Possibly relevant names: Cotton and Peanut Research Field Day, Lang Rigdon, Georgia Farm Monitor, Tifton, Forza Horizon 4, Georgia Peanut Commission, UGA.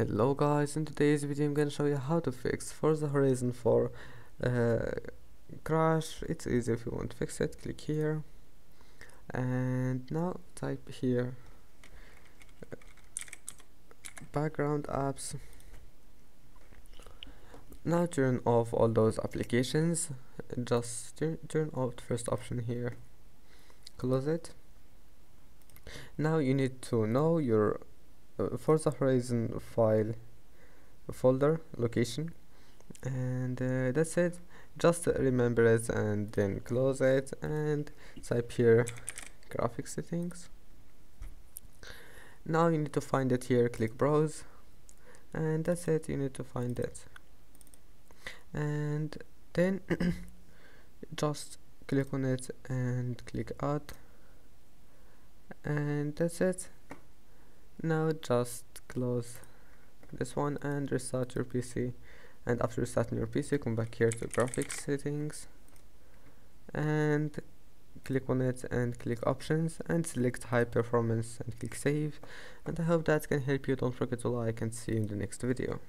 Hello guys, in today's video I'm gonna show you how to fix Forza Horizon 4 crash. It's easy. If you want to fix it, click here and now type here background apps. Now turn off all those applications, just turn off the first option here, close it. Now you need to know your Forza Horizon file folder location, and that's it. Just remember it and then close it and type here graphics settings. Now you need to find it here, click browse, and that's it. You need to find it and then just click on it and click add, and that's it. Now just close this one and restart your PC, and after restarting your PC, come back here to graphics settings and click on it and click options and select high performance and click save. And I hope that can help you. Don't forget to like, and see you in the next video.